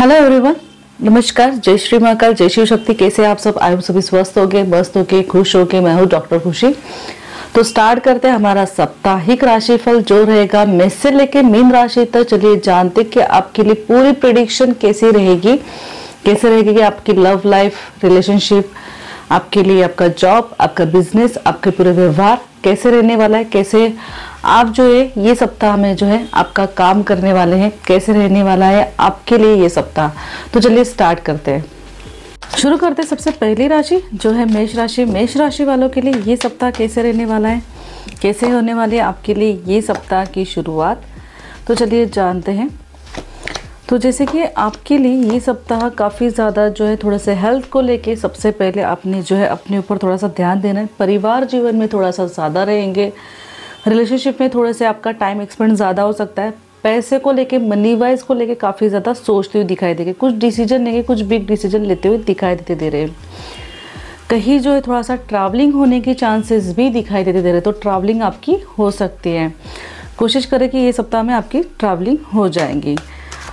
Hello everyone, नमस्कार, जय श्री महाकाल, जय शिव शक्ति। कैसे आप सब? आए सभी स्वस्थ हो गए, मस्त हो गए, खुश हो गए। मैं हूँ डॉक्टर खुशी। तो स्टार्ट करते हैं हमारा साप्ताहिक राशिफल जो रहेगा मेष से लेके मीन राशि तक। चलिए जानते कि आपके लिए पूरी प्रेडिक्शन कैसी रहेगी, कैसे रहेगी कि आपकी लव लाइफ, रिलेशनशिप, आपके लिए आपका जॉब, आपका बिजनेस, आपके पूरे व्यवहार कैसे रहने वाला है, कैसे आप जो है ये सप्ताह में जो है आपका काम करने वाले हैं, कैसे रहने वाला है आपके लिए ये सप्ताह। तो चलिए स्टार्ट करते हैं, शुरू करते हैं। सबसे पहली राशि जो है मेष राशि। मेष राशि वालों के लिए ये सप्ताह कैसे रहने वाला है, कैसे होने वाली है आपके लिए ये सप्ताह की शुरुआत, तो चलिए जानते हैं। तो जैसे कि आपके लिए ये सप्ताह काफ़ी ज़्यादा जो है थोड़ा सा हेल्थ को लेके सबसे पहले आपने जो है अपने ऊपर थोड़ा सा ध्यान देना है। परिवार जीवन में थोड़ा सा ज़्यादा रहेंगे, रिलेशनशिप में थोड़ा सा आपका टाइम एक्सपेंड ज़्यादा हो सकता है। पैसे को लेके, मनी वाइज को लेके काफ़ी ज़्यादा सोचते हुए दिखाई देंगे। कुछ डिसीजन लेंगे, कुछ बिग डिसीजन लेते हुए दिखाई देते दे रहे हैं। कहीं जो है थोड़ा सा ट्रैवलिंग होने के चांसेस भी दिखाई देते दे रहे हैं, तो ट्रैवलिंग आपकी हो सकती है। कोशिश करें कि ये सप्ताह में आपकी ट्रैवलिंग हो जाएंगी।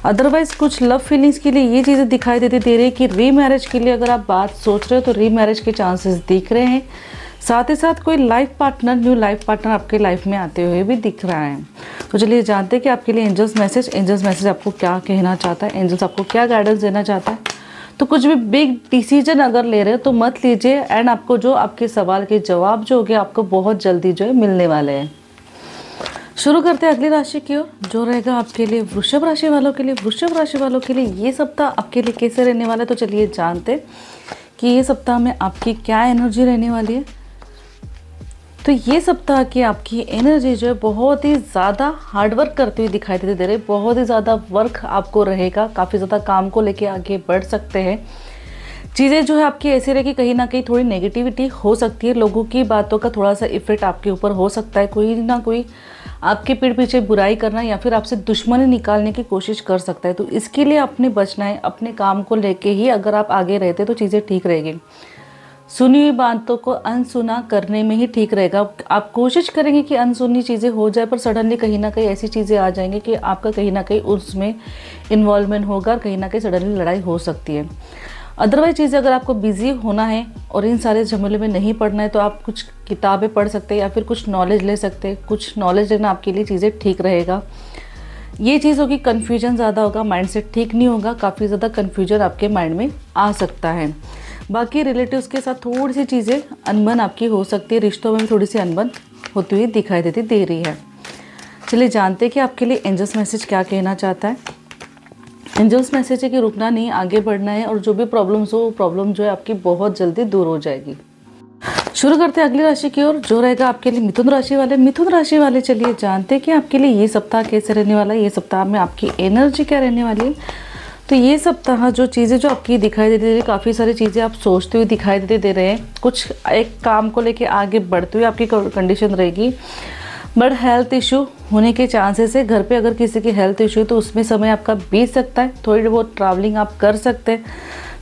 अदरवाइज़ कुछ लव फीलिंग्स के लिए ये चीज़ें दिखाई देती दे रही है कि री मैरिज के लिए अगर आप बात सोच रहे हो तो री मैरिज के चांसेस दिख रहे हैं। साथ ही साथ कोई life partner, new life partner आपके लाइफ में आते हुए भी दिख रहा है। तो चलिए जानते हैं कि आपके लिए एंजल्स मैसेज आपको क्या कहना चाहता है, एंजल्स आपको क्या गाइडेंस देना चाहता है। तो कुछ भी बिग डिसीजन अगर ले रहे हो तो मत लीजिए, एंड आपको जो आपके सवाल के जवाब जो हो गए आपको बहुत जल्दी जो है मिलने वाले हैं। शुरू करते हैं अगली राशि की ओर जो रहेगा आपके लिए वृषभ राशि वालों के लिए। वृषभ राशि वालों के लिए ये सप्ताह आपके लिए कैसे रहने वाला है, तो चलिए जानते कि ये सप्ताह में आपकी क्या एनर्जी रहने वाली है। तो ये सप्ताह की आपकी एनर्जी जो है बहुत ही ज़्यादा हार्डवर्क करते हुए दिखाई देते दे रहे, बहुत ही ज़्यादा वर्क आपको रहेगा। काफ़ी ज़्यादा काम को लेकर आगे बढ़ सकते हैं। चीज़ें जो है आपकी ऐसी रहेगी, कहीं ना कहीं थोड़ी नेगेटिविटी हो सकती है। लोगों की बातों का थोड़ा सा इफेक्ट आपके ऊपर हो सकता है। कोई ना कोई आपके पीठ पीछे बुराई करना या फिर आपसे दुश्मनी निकालने की कोशिश कर सकता है। तो इसके लिए आपने बचना है। अपने काम को लेके ही अगर आप आगे रहते तो चीज़ें ठीक रहेगी। सुनी हुई बातों को अनसुना करने में ही ठीक रहेगा। आप कोशिश करेंगे कि अनसुनी चीज़ें हो जाए, पर सडनली कहीं ना कहीं ऐसी चीज़ें आ जाएंगी कि आपका कहीं ना कहीं उसमें इन्वॉल्वमेंट होगा, कहीं ना कहीं सडनली लड़ाई हो सकती है। अदरवाइज चीज़ें अगर आपको बिजी होना है और इन सारे झमेले में नहीं पढ़ना है तो आप कुछ किताबें पढ़ सकते हैं या फिर कुछ नॉलेज ले सकते हैं। कुछ नॉलेज लेना आपके लिए चीज़ें ठीक रहेगा। ये चीज़ होगी, कन्फ्यूजन ज़्यादा होगा, माइंडसेट ठीक नहीं होगा, काफ़ी ज़्यादा कन्फ्यूजन आपके माइंड में आ सकता है। बाकी रिलेटिव्स के साथ थोड़ी सी चीज़ें अनबन आपकी हो सकती है। रिश्तों में भी थोड़ी सी अनबन होती हुई दिखाई देती दे रही है। चलिए जानते हैं कि आपके लिए एंजल्स मैसेज क्या कहना चाहता है। एंजल्स मैसेज है कि रुकना नहीं, आगे बढ़ना है, और जो भी प्रॉब्लम्स हो वो प्रॉब्लम जो है आपकी बहुत जल्दी दूर हो जाएगी। शुरू करते हैं अगली राशि की ओर जो रहेगा आपके लिए मिथुन राशि वाले। मिथुन राशि वाले चलिए जानते हैं कि आपके लिए ये सप्ताह कैसे रहने वाला है, ये सप्ताह में आपकी एनर्जी क्या रहने वाली है। तो ये सप्ताह जो चीज़ें जो आपकी दिखाई देती दे रही, काफ़ी सारी चीज़ें आप सोचते हुए दिखाई देते दे रहे हैं। कुछ एक काम को लेकर आगे बढ़ते हुए आपकी कंडीशन रहेगी। बट हेल्थ इशू होने के चांसेस है। घर पे अगर किसी की हेल्थ इशू है तो उसमें समय आपका बीत सकता है। थोड़ी बहुत ट्रैवलिंग आप कर सकते हैं।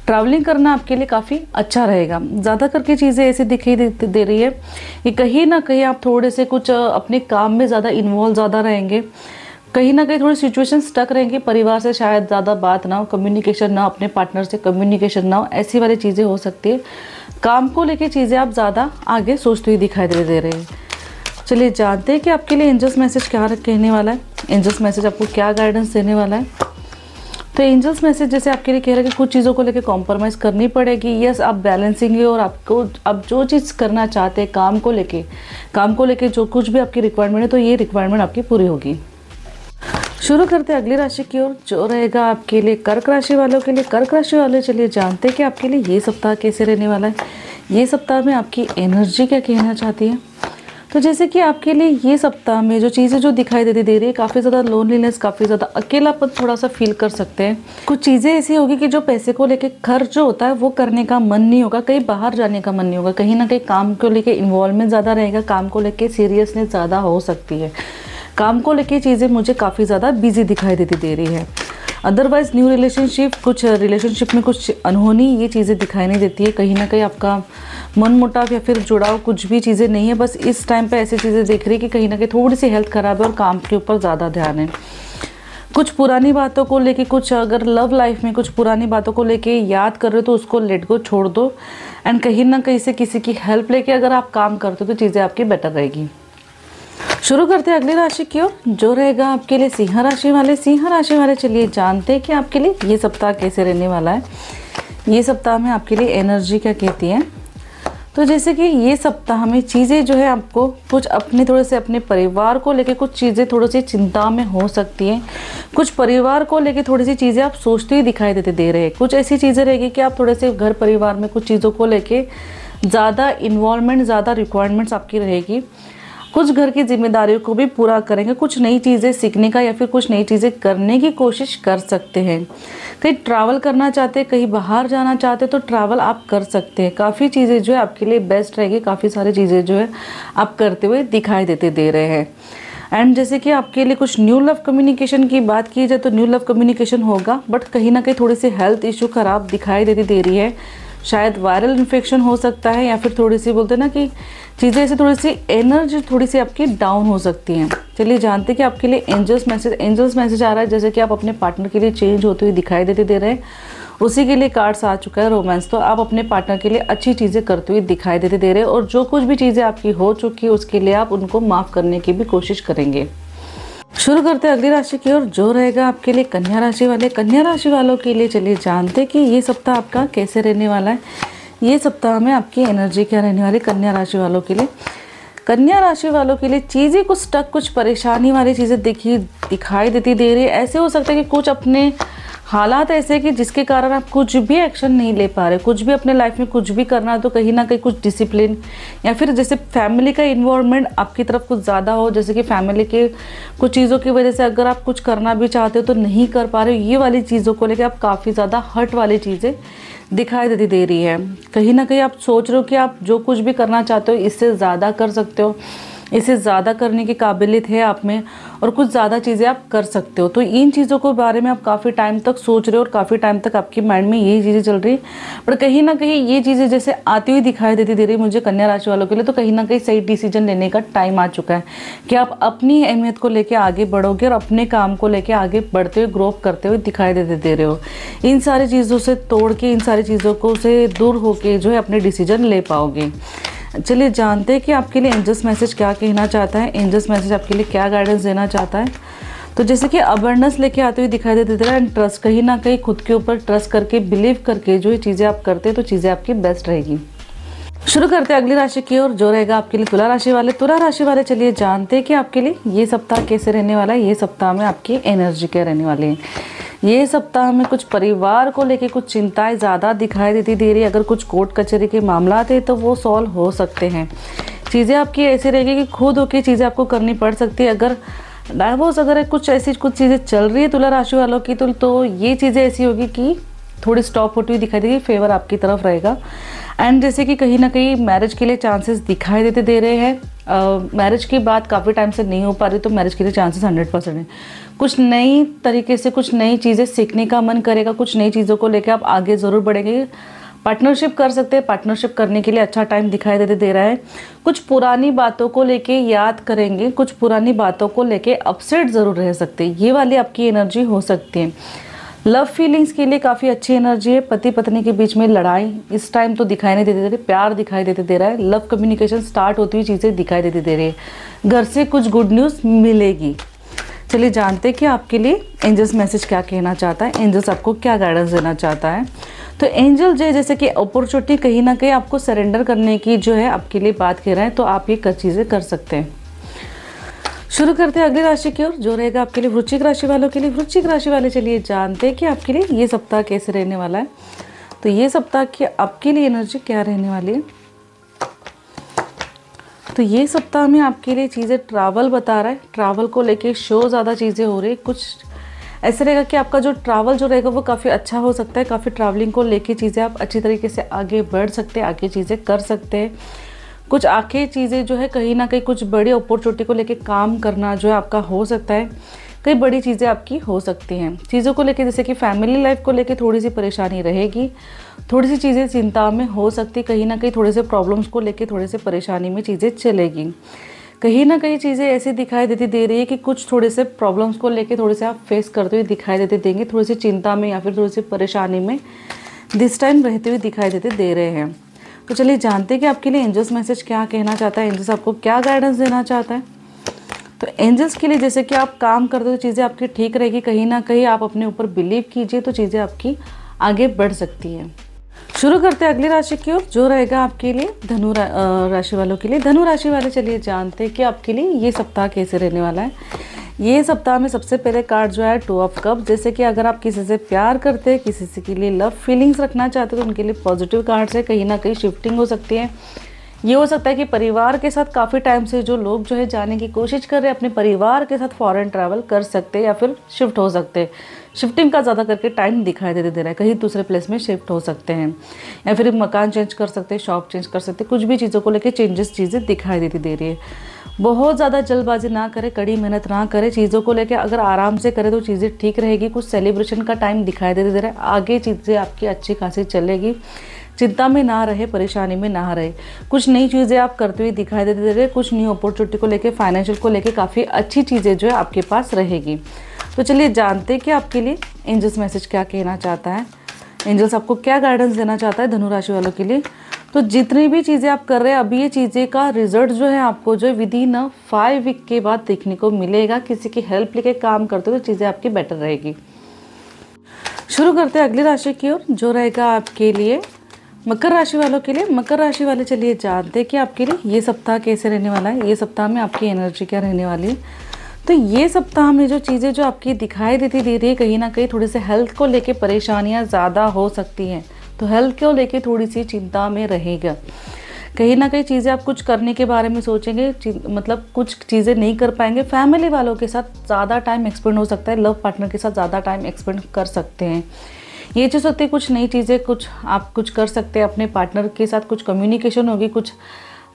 ट्रैवलिंग करना आपके लिए काफ़ी अच्छा रहेगा। ज़्यादा करके चीज़ें ऐसी दिखाई दे रही है कि कहीं ना कहीं आप थोड़े से कुछ अपने काम में ज़्यादा इन्वॉल्व रहेंगे। कहीं ना कहीं थोड़ी सिचुएशन स्टक रहेंगे। परिवार से शायद ज़्यादा बात ना हो, कम्युनिकेशन ना हो, अपने पार्टनर से कम्युनिकेशन ना हो, ऐसी वाली चीज़ें हो सकती है। काम को लेकर चीज़ें आप ज़्यादा आगे सोचते हुए दिखाई दे रहे हैं। चलिए जानते हैं कि आपके लिए एंजल्स मैसेज क्या कहने वाला है, एंजल्स मैसेज आपको क्या गाइडेंस देने वाला है। तो एंजल्स मैसेज जैसे आपके लिए कह रहा है कि कुछ चीज़ों को लेकर कॉम्प्रोमाइज़ करनी पड़ेगी। यस, आप बैलेंसिंग है और आपको आप जो चीज़ करना चाहते हैं काम को लेके जो कुछ भी आपकी रिक्वायरमेंट है तो ये रिक्वायरमेंट आपकी पूरी होगी। शुरू करते हैं अगली राशि की ओर जो रहेगा आपके लिए कर्क राशि वालों के लिए। कर्क राशि वाले चलिए जानते हैं कि आपके लिए ये सप्ताह कैसे रहने वाला है, ये सप्ताह में आपकी एनर्जी क्या कहना चाहती है। तो जैसे कि आपके लिए ये सप्ताह में जो चीज़ें जो दिखाई देती दे रही है, काफ़ी ज़्यादा लोनलीनेस, काफ़ी ज़्यादा अकेलापन थोड़ा सा फील कर सकते हैं। कुछ चीज़ें ऐसी होगी कि जो पैसे को लेके खर्च जो होता है वो करने का मन नहीं होगा, कहीं बाहर जाने का मन नहीं होगा। कहीं ना कहीं काम को लेके इन्वॉल्वमेंट ज़्यादा रहेगा, काम को लेके सीरियसनेस ज़्यादा हो सकती है। काम को लेके चीज़ें मुझे काफ़ी ज़्यादा बिजी दिखाई देती दे रही है। अदरवाइज़ न्यू रिलेशनशिप, कुछ रिलेशनशिप में कुछ अनहोनी ये चीज़ें दिखाई नहीं देती है। कहीं ना कहीं आपका मनमुटाव या फिर जुड़ाव कुछ भी चीज़ें नहीं है। बस इस टाइम पे ऐसी चीज़ें दिख रही है कि कहीं ना कहीं थोड़ी सी हेल्थ ख़राब है और काम के ऊपर ज़्यादा ध्यान है। कुछ पुरानी बातों को लेके, कुछ अगर लव लाइफ में कुछ पुरानी बातों को लेके याद कर रहे हो तो उसको लेट गो, छोड़ दो। एंड कहीं ना कहीं से किसी की हेल्प लेके अगर आप काम करते हो तो चीज़ें आपकी बेटर रहेगी। शुरू करते हैं अगली राशि की ओर, जो रहेगा आपके लिए सिंह राशि वाले। सिंह राशि वाले चलिए जानते हैं कि आपके लिए ये सप्ताह कैसे रहने वाला है। ये सप्ताह में आपके लिए एनर्जी क्या कहती है। तो जैसे कि ये सप्ताह में चीज़ें जो है आपको कुछ अपने थोड़े से अपने परिवार को लेके कुछ चीज़ें थोड़ी सी चिंता में हो सकती हैं। कुछ परिवार को लेके थोड़ी सी चीज़ें आप सोचते ही दिखाई देते दे रहे हैं। कुछ ऐसी चीज़ें रहेगी कि आप थोड़े से घर परिवार में कुछ चीज़ों को लेके ज़्यादा इन्वॉल्वमेंट, ज़्यादा रिक्वायरमेंट्स आपकी रहेगी। कुछ घर की जिम्मेदारियों को भी पूरा करेंगे। कुछ नई चीज़ें सीखने का या फिर कुछ नई चीज़ें करने की कोशिश कर सकते हैं। कहीं ट्रैवल करना चाहते हैं, कहीं बाहर जाना चाहते हैं तो ट्रैवल आप कर सकते हैं। काफ़ी चीज़ें जो है आपके लिए बेस्ट रहेगी। काफ़ी सारी चीज़ें जो है आप करते हुए दिखाई देते दे रहे हैं। एंड जैसे कि आपके लिए कुछ न्यू लव कम्युनिकेशन की बात की जाए तो न्यू लव कम्युनिकेशन होगा, बट कहीं ना कहीं थोड़ी सी हेल्थ इशू खराब दिखाई देती दे रही है। शायद वायरल इन्फेक्शन हो सकता है या फिर थोड़ी सी बोलते ना कि चीज़ें ऐसे थोड़ी सी एनर्जी थोड़ी सी आपकी डाउन हो सकती हैं। चलिए जानते हैं कि आपके लिए एंजल्स मैसेज आ रहा है। जैसे कि आप अपने पार्टनर के लिए चेंज होते हुए दिखाई देते दे रहे हैं, उसी के लिए कार्ड्स आ चुका है रोमांस। तो आप अपने पार्टनर के लिए अच्छी चीज़ें करते हुए दिखाई देते दे रहे हैं और जो कुछ भी चीज़ें आपकी हो चुकी है उसके लिए आप उनको माफ़ करने की भी कोशिश करेंगे। शुरू करते हैं अगली राशि की ओर, जो रहेगा आपके लिए कन्या राशि वाले। कन्या राशि वालों के लिए चलिए जानते हैं कि ये सप्ताह आपका कैसे रहने वाला है। ये सप्ताह में आपकी एनर्जी क्या रहने वाली कन्या राशि वालों के लिए। कन्या राशि वालों के लिए चीज़ें कुछ स्टक, कुछ परेशानी वाली चीज़ें दिखाई देती दे रही है। ऐसे हो सकता है कि कुछ अपने हालात ऐसे कि जिसके कारण आप कुछ भी एक्शन नहीं ले पा रहे। कुछ भी अपने लाइफ में कुछ भी करना है तो कहीं ना कहीं कुछ डिसिप्लिन या फिर जैसे फैमिली का इन्वॉल्वमेंट आपकी तरफ कुछ ज़्यादा हो। जैसे कि फैमिली के कुछ चीज़ों की वजह से अगर आप कुछ करना भी चाहते हो तो नहीं कर पा रहे हो। ये वाली चीज़ों को लेकर आप काफ़ी ज़्यादा हर्ट वाली चीज़ें दिखाई देती दे रही है। कहीं ना कहीं आप सोच रहे हो कि आप जो कुछ भी करना चाहते हो इससे ज़्यादा कर सकते हो, इससे ज़्यादा करने की काबिलियत है आप में और कुछ ज़्यादा चीज़ें आप कर सकते हो। तो इन चीज़ों के बारे में आप काफ़ी टाइम तक सोच रहे हो और काफ़ी टाइम तक आपकी माइंड में यही चीज़ें चल रही है। पर कहीं ना कहीं ये चीज़ें जैसे आती हुई दिखाई देती दे रही मुझे कन्या राशि वालों के लिए। तो कहीं ना कहीं सही डिसीजन लेने का टाइम आ चुका है कि आप अपनी अहमियत को लेकर आगे बढ़ोगे और अपने काम को लेकर आगे बढ़ते हुए ग्रो करते हुए दिखाई देते दे रहे हो। इन सारी चीज़ों से तोड़ के, इन सारी चीज़ों को से दूर होकर जो है अपने डिसीजन ले पाओगे। चलिए जानते हैं कि आपके लिए एंजल्स मैसेज क्या कहना चाहता है, एंजल्स मैसेज आपके लिए क्या गाइडेंस देना चाहता है। तो जैसे कि अवेयरनेस लेके आते हुए दिखाई देते थे एंड ट्रस्ट, कहीं ना कहीं खुद के ऊपर ट्रस्ट करके, बिलीव करके जो ये चीज़ें आप करते हैं तो चीज़ें आपकी बेस्ट रहेगी। शुरू करते हैं अगली राशि की ओर, जो रहेगा आपके लिए तुला राशि वाले। तुला राशि वाले चलिए जानते हैं कि आपके लिए ये सप्ताह कैसे रहने वाला है। ये सप्ताह में आपकी एनर्जी क्या रहने वाली है। ये सप्ताह में कुछ परिवार को लेके कुछ चिंताएं ज़्यादा दिखाई देती दे रही। अगर कुछ कोर्ट कचहरी के मामला थे तो वो सॉल्व हो सकते हैं। चीज़ें आपकी ऐसी रहेगी कि खुद होकर चीज़ें आपको करनी पड़ सकती है। अगर डाइवोर्स अगर कुछ ऐसी चीज़ें चल रही है तुला राशि वालों की तो ये चीज़ें ऐसी होगी कि थोड़ी स्टॉप होती हुई दिखाई देगी। फेवर आपकी तरफ रहेगा। एंड जैसे कि कहीं ना कहीं मैरिज के लिए चांसेस दिखाई देते दे रहे हैं। मैरिज की बात काफ़ी टाइम से नहीं हो पा रही तो मैरिज के लिए चांसेस 100% हैं। कुछ नई तरीके से कुछ नई चीज़ें सीखने का मन करेगा। कुछ नई चीज़ों को लेकर आप आगे ज़रूर बढ़ेंगे। पार्टनरशिप कर सकते हैं, पार्टनरशिप करने के लिए अच्छा टाइम दिखाई देते दे रहा है। कुछ पुरानी बातों को लेके याद करेंगे, कुछ पुरानी बातों को लेके अपसेट ज़रूर रह सकते हैं। ये वाली आपकी एनर्जी हो सकती है। लव फीलिंग्स के लिए काफ़ी अच्छी एनर्जी है। पति पत्नी के बीच में लड़ाई इस टाइम तो दिखाई नहीं देते दे रहे, प्यार दिखाई देते दे रहा है। लव कम्युनिकेशन स्टार्ट होती हुई चीज़ें दिखाई देते दे रही है। घर से कुछ गुड न्यूज़ मिलेगी। चलिए जानते हैं कि आपके लिए एंजल्स मैसेज क्या कहना चाहता है, एंजल्स आपको क्या गाइडेंस देना चाहता है। तो एंजल जो जैसे कि अपॉर्चुनिटी कहीं ना कहीं आपको सरेंडर करने की जो है आपके लिए बात कह रहे हैं, तो आप ये चीज़ें कर सकते हैं। शुरू करते हैं अगली राशि की ओर, जो रहेगा आपके लिए वृश्चिक राशि वालों के लिए। वृश्चिक राशि वाले चलिए जानते हैं कि आपके लिए ये सप्ताह कैसे रहने वाला है। तो ये सप्ताह की आपके लिए एनर्जी क्या रहने वाली है। तो ये सप्ताह में आपके लिए चीज़ें ट्रैवल बता रहा है। ट्रैवल को लेके शो ज़्यादा चीज़ें हो रही है। कुछ ऐसे रहेगा कि आपका जो ट्रैवल जो रहेगा वो काफ़ी अच्छा हो सकता है। काफ़ी ट्रैवलिंग को लेके चीज़ें आप अच्छी तरीके से आगे बढ़ सकते हैं, आगे चीज़ें कर सकते हैं। कुछ आखिरी चीज़ें जो है कहीं ना कहीं कुछ बड़ी अपॉर्चुनिटी को लेके काम करना जो है आपका हो सकता है। कई बड़ी चीज़ें आपकी हो सकती हैं। चीज़ों को लेके जैसे कि फैमिली लाइफ को लेके थोड़ी सी परेशानी रहेगी। थोड़ी सी चीज़ें चिंता में हो सकती, कहीं ना कहीं थोड़े से प्रॉब्लम्स को लेके थोड़े से परेशानी में चीज़ें चलेगी। कहीं ना कहीं चीज़ें ऐसी दिखाई देती दे रही है कि कुछ थोड़े से प्रॉब्लम्स को लेके थोड़े से आप फेस करते हुए दिखाई देते देंगे, थोड़ी सी चिंता में या फिर थोड़ी सी परेशानी में दिस टाइम रहते हुए दिखाई देते दे रहे हैं। तो चलिए जानते हैं कि आपके लिए एंजल्स मैसेज क्या कहना चाहता है, एंजल्स आपको क्या गाइडेंस देना चाहता है। तो एंजल्स के लिए जैसे कि आप काम करते हो चीज़ें आपकी ठीक रहेगी, कहीं ना कहीं आप अपने ऊपर बिलीव कीजिए तो चीज़ें आपकी आगे बढ़ सकती है। शुरू करते हैं अगली राशि की ओर जो रहेगा आपके लिए धनु राशि वालों के लिए। धनु राशि वाले चलिए जानते हैं कि आपके लिए ये सप्ताह कैसे रहने वाला है। ये सप्ताह में सबसे पहले कार्ड जो है टू ऑफ कप, जैसे कि अगर आप किसी से प्यार करते हैं, किसी से के लिए लव फीलिंग्स रखना चाहते हो तो उनके लिए पॉजिटिव कार्ड्स है। कहीं ना कहीं शिफ्टिंग हो सकती है, ये हो सकता है कि परिवार के साथ काफ़ी टाइम से जो लोग जो है जाने की कोशिश कर रहे हैं अपने परिवार के साथ फॉरेन ट्रैवल कर सकते हैं या फिर शिफ्ट हो सकते हैं। शिफ्टिंग का ज़्यादा करके टाइम दिखाई देते दे रहा है, कहीं दूसरे प्लेस में शिफ्ट हो सकते हैं या फिर मकान चेंज कर सकते हैं, शॉप चेंज कर सकते हैं, कुछ भी चीज़ों को लेकर चेंजेस चीज़ें दिखाई देती दे रही है। बहुत ज़्यादा जल्दबाजी ना करें, कड़ी मेहनत ना करें, चीज़ों को लेकर अगर आराम से करें तो चीज़ें ठीक रहेगी। कुछ सेलिब्रेशन का टाइम दिखाई देते दे रहा है, आगे चीज़ें आपकी अच्छी खासी चलेगी। चिंता में ना रहे, परेशानी में ना रहे, कुछ नई चीज़ें आप करते हुए दिखाई देते दे रहे, कुछ न्यू अपॉर्चुनिटी को लेकर फाइनेंशियल को लेकर काफ़ी अच्छी चीज़ें जो है आपके पास रहेगी। तो चलिए जानते हैं कि आपके लिए एंजल्स मैसेज क्या कहना चाहता है, एंजल्स आपको क्या गाइडेंस देना चाहता है धनु राशि वालों के लिए। तो जितनी भी चीज़ें आप कर रहे हैं अभी ये चीज़ें का रिजल्ट जो है आपको जो विदिन 5 वीक के बाद देखने को मिलेगा। किसी की हेल्प लेके काम करते हो तो चीज़ें आपकी बेटर रहेगी। शुरू करते हैं अगली राशि की ओर जो रहेगा आपके लिए मकर राशि वालों के लिए। मकर राशि वाले चलिए जानते हैं कि आपके लिए ये सप्ताह कैसे रहने वाला है, ये सप्ताह में आपकी एनर्जी क्या रहने वाली है। तो ये सप्ताह में जो चीज़ें जो आपकी दिखाई देती दे रही है कहीं ना कहीं थोड़ी से हेल्थ को लेके परेशानियाँ ज़्यादा हो सकती हैं, तो हेल्थ को लेके थोड़ी सी चिंता में रहेगा। कहीं ना कहीं चीज़ें आप कुछ करने के बारे में सोचेंगे, मतलब कुछ चीज़ें नहीं कर पाएंगे। फैमिली वालों के साथ ज़्यादा टाइम एक्सपेंड हो सकता है, लव पार्टनर के साथ ज़्यादा टाइम एक्सपेंड कर सकते हैं। ये चीज़ होती है कुछ नई चीज़ें कुछ आप कुछ कर सकते हैं, अपने पार्टनर के साथ कुछ कम्युनिकेशन होगी। कुछ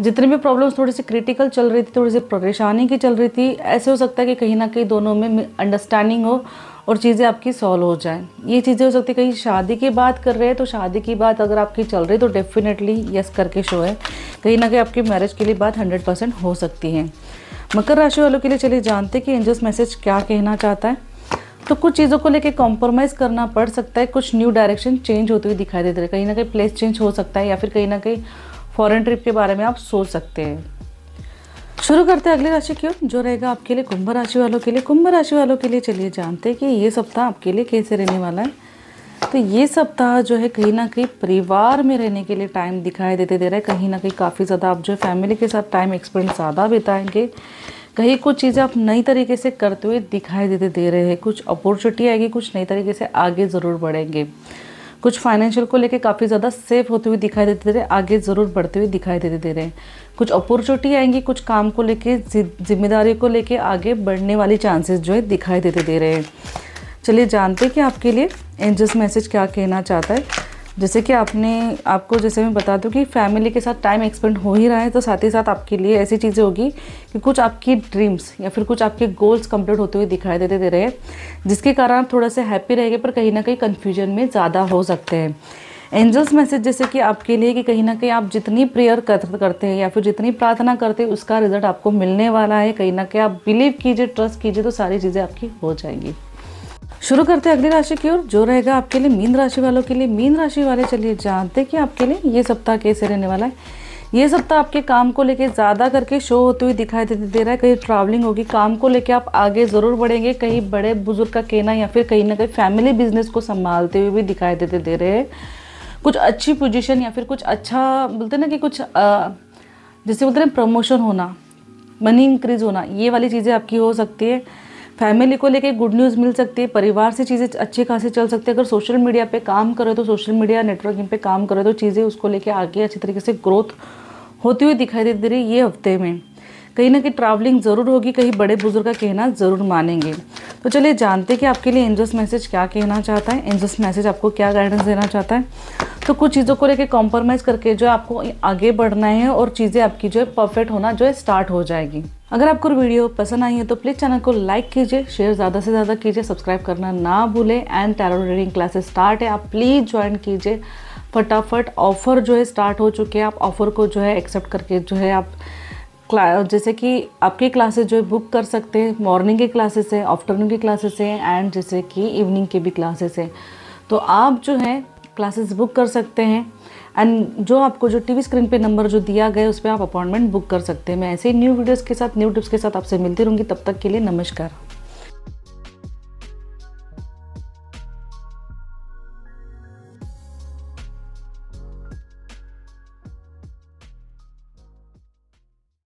जितने भी प्रॉब्लम्स थोड़ी सी क्रिटिकल चल रही थी, थोड़ी सी परेशानी की चल रही थी, ऐसे हो सकता है कि कहीं ना कहीं दोनों में अंडरस्टैंडिंग हो और चीज़ें आपकी सॉल्व हो जाएं। ये चीज़ें हो सकती है कहीं शादी की बात कर रहे हैं तो शादी की बात अगर आपकी चल रही है तो डेफिनेटली यस करके शो है। कहीं ना कहीं आपकी मैरिज के लिए बात 100% हो सकती है। मकर राशि वालों के लिए चलिए जानते हैं कि एंजल्स मैसेज क्या कहना चाहता है। तो कुछ चीज़ों को लेके कॉम्प्रोमाइज़ करना पड़ सकता है, कुछ न्यू डायरेक्शन चेंज होते हुए दिखाई देते हैं। कहीं ना कहीं प्लेस चेंज हो सकता है या फिर कहीं ना कहीं फॉरेन ट्रिप के बारे में आप सोच सकते हैं। शुरू करते हैं अगली राशि की ओर जो रहेगा आपके लिए कुंभ राशि वालों के लिए। कुंभ राशि वालों के लिए चलिए जानते हैं कि ये सप्ताह आपके लिए कैसे रहने वाला है। तो ये सप्ताह जो है कहीं ना कहीं परिवार में रहने के लिए टाइम दिखाई देते दे रहा है। कहीं ना कहीं काफ़ी ज़्यादा आप जो है फैमिली के साथ टाइम एक्सपेंड ज़्यादा बिताएंगे। कहीं कुछ चीज़ें आप नई तरीके से करते हुए दिखाई देते दे रहे हैं, कुछ अपॉर्चुनिटी आएगी, कुछ नई तरीके से आगे ज़रूर बढ़ेंगे। कुछ फाइनेंशियल को लेके काफ़ी ज़्यादा सेफ होते हुए दिखाई देते दे रहे, आगे ज़रूर बढ़ते हुए दिखाई देते दे रहे हैं। कुछ अपॉर्चुनिटी आएंगी, कुछ काम को लेके जिम्मेदारी को लेके आगे बढ़ने वाली चांसेस जो है दिखाई देते दे रहे हैं। चलिए जानते हैं कि आपके लिए एंजल्स मैसेज क्या कहना चाहता है। जैसे कि आपको जैसे मैं बता दूं कि फैमिली के साथ टाइम एक्सपेंड हो ही रहा है, तो साथ ही साथ आपके लिए ऐसी चीज़ें होगी कि कुछ आपकी ड्रीम्स या फिर कुछ आपके गोल्स कंप्लीट होते हुए दिखाई देते दे रहे हैं, जिसके कारण आप थोड़ा सा हैप्पी रहेंगे पर कहीं ना कहीं कन्फ्यूजन में ज़्यादा हो सकते हैं। एंजल्स मैसेज जैसे कि आपके लिए कि कहीं ना कहीं आप जितनी प्रेयर करते हैं या फिर जितनी प्रार्थना करते हैं उसका रिजल्ट आपको मिलने वाला है। कहीं ना कहीं आप बिलीव कीजिए, ट्रस्ट कीजिए तो सारी चीज़ें आपकी हो जाएंगी। शुरू करते हैं अगली राशि की ओर जो रहेगा आपके लिए मीन राशि वालों के लिए। मीन राशि वाले चलिए जानते हैं कि आपके लिए ये सप्ताह कैसे रहने वाला है। ये सप्ताह आपके काम को लेके ज़्यादा करके शो होते हुए दिखाई दे रहा है। कहीं ट्रैवलिंग होगी, काम को लेके आप आगे ज़रूर बढ़ेंगे। कहीं बड़े बुजुर्ग का कहना या फिर कहीं ना कहीं फैमिली बिजनेस को संभालते हुए भी दिखाई देते दे रहे हैं। कुछ अच्छी पोजिशन या फिर कुछ अच्छा बोलते हैं ना कि कुछ जैसे बोलते हैं प्रमोशन होना, मनी इंक्रीज होना, ये वाली चीज़ें आपकी हो सकती है। फैमिली को लेके गुड न्यूज़ मिल सकती है, परिवार से चीज़ें अच्छी खासी चल सकती है। अगर सोशल मीडिया पे काम करो तो सोशल मीडिया नेटवर्किंग पे काम करो तो चीज़ें उसको लेके आगे अच्छी तरीके से ग्रोथ होती हुई दिखाई दे रही है। ये हफ्ते में कहीं ना कहीं ट्रैवलिंग ज़रूर होगी, कहीं बड़े बुजुर्ग का कहना ज़रूर मानेंगे। तो चलिए जानते हैं कि आपके लिए एंजल्स मैसेज क्या कहना चाहता है, एंजल्स मैसेज आपको क्या गाइडेंस देना चाहता है। तो कुछ चीज़ों को लेके कॉम्प्रोमाइज़ करके जो आपको आगे बढ़ना है और चीज़ें आपकी जो है परफेक्ट होना जो है स्टार्ट हो जाएगी। अगर आपको वीडियो पसंद आई है तो प्लीज़ चैनल को लाइक कीजिए, शेयर ज़्यादा से ज़्यादा कीजिए, सब्सक्राइब करना ना भूलें। And tarot reading classes start है, आप प्लीज़ ज्वाइन कीजिए फटाफट। ऑफ़र जो है स्टार्ट हो चुके हैं, आप ऑफ़र को जो है एक्सेप्ट करके जो है आप जैसे कि आपकी क्लासेस जो बुक कर सकते हैं, मॉर्निंग की क्लासेस है, आफ्टरनून की क्लासेस है एंड जैसे कि इवनिंग की भी क्लासेस है। तो आप जो है क्लासेस बुक कर सकते हैं एंड जो आपको जो टीवी स्क्रीन पे नंबर जो दिया गया है उस पर आप अपॉइंटमेंट बुक कर सकते हैं। मैं ऐसे ही न्यू वीडियोज़ के साथ, न्यू टिप्स के साथ आपसे मिलती रहूँगी। तब तक के लिए नमस्कार।